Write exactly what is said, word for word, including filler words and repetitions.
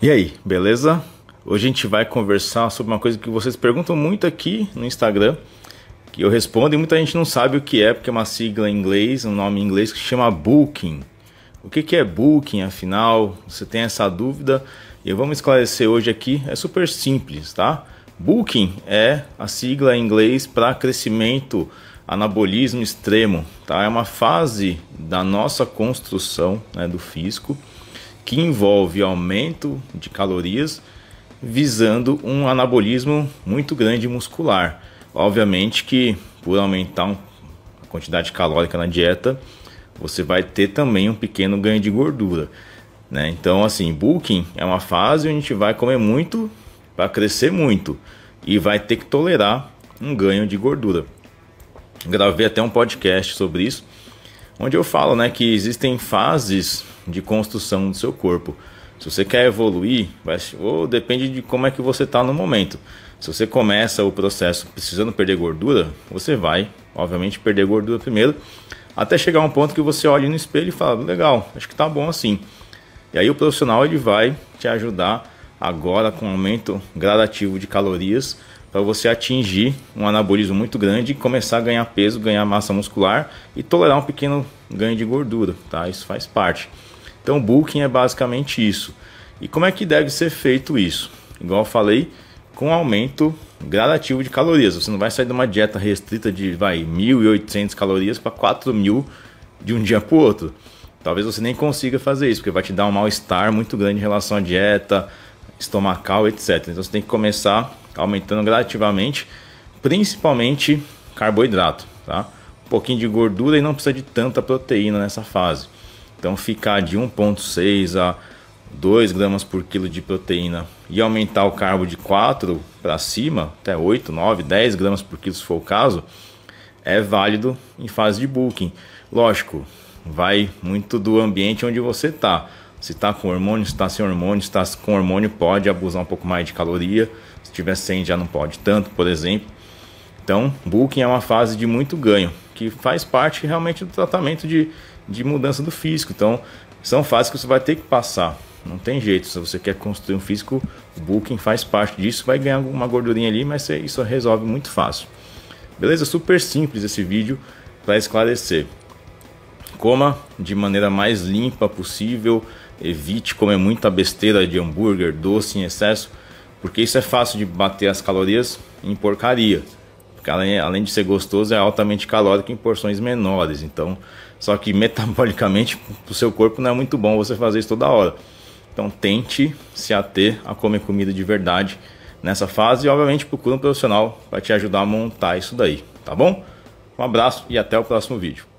E aí, beleza? Hoje a gente vai conversar sobre uma coisa que vocês perguntam muito aqui no Instagram, que eu respondo e muita gente não sabe o que é, porque é uma sigla em inglês, um nome em inglês que se chama Booking. O que que é Booking, afinal? Você tem essa dúvida? E vamos esclarecer hoje aqui, é super simples, tá? Booking é a sigla em inglês para crescimento, anabolismo extremo, tá? É uma fase da nossa construção, né, do físico, que envolve aumento de calorias visando um anabolismo muito grande muscular. Obviamente que por aumentar a quantidade calórica na dieta, você vai ter também um pequeno ganho de gordura, né? Então assim, bulking é uma fase onde a gente vai comer muito para crescer muito e vai ter que tolerar um ganho de gordura. Gravei até um podcast sobre isso, onde eu falo, né, que existem fases de construção do seu corpo. Se você quer evoluir, vai, ou depende de como é que você está no momento. Se você começa o processo precisando perder gordura, você vai, obviamente, perder gordura primeiro, até chegar a um ponto que você olha no espelho e fala, legal, acho que tá bom assim. E aí o profissional ele vai te ajudar agora com um aumento gradativo de calorias para você atingir um anabolismo muito grande e começar a ganhar peso, ganhar massa muscular e tolerar um pequeno ganho de gordura, tá? Isso faz parte. Então, bulking é basicamente isso. E como é que deve ser feito isso? Igual eu falei, com aumento gradativo de calorias. Você não vai sair de uma dieta restrita de vai mil e oitocentas calorias para quatro mil de um dia para o outro. Talvez você nem consiga fazer isso, porque vai te dar um mal-estar muito grande em relação à dieta, estomacal, etcétera. Então, você tem que começar aumentando gradativamente, principalmente carboidrato, tá? Um pouquinho de gordura e não precisa de tanta proteína nessa fase. Então ficar de um vírgula seis a dois gramas por quilo de proteína e aumentar o carbo de quatro para cima, até oito, nove, dez gramas por quilo se for o caso, é válido em fase de bulking. Lógico, vai muito do ambiente onde você está. Se está com hormônio, se está sem hormônio, se está com hormônio pode abusar um pouco mais de caloria, se tiver sem já não pode tanto, por exemplo. Então, bulking é uma fase de muito ganho, que faz parte realmente do tratamento de, de mudança do físico. Então, são fases que você vai ter que passar, não tem jeito. Se você quer construir um físico, o bulking faz parte disso, vai ganhar alguma gordurinha ali, mas isso resolve muito fácil. Beleza? Super simples esse vídeo para esclarecer. Coma de maneira mais limpa possível, evite comer muita besteira de hambúrguer, doce em excesso, porque isso é fácil de bater as calorias em porcaria, porque além, além de ser gostoso é altamente calórico em porções menores. Então, só que metabolicamente para o seu corpo não é muito bom você fazer isso toda hora. Então tente se ater a comer comida de verdade nessa fase e obviamente procura um profissional para te ajudar a montar isso daí, tá bom? Um abraço e até o próximo vídeo.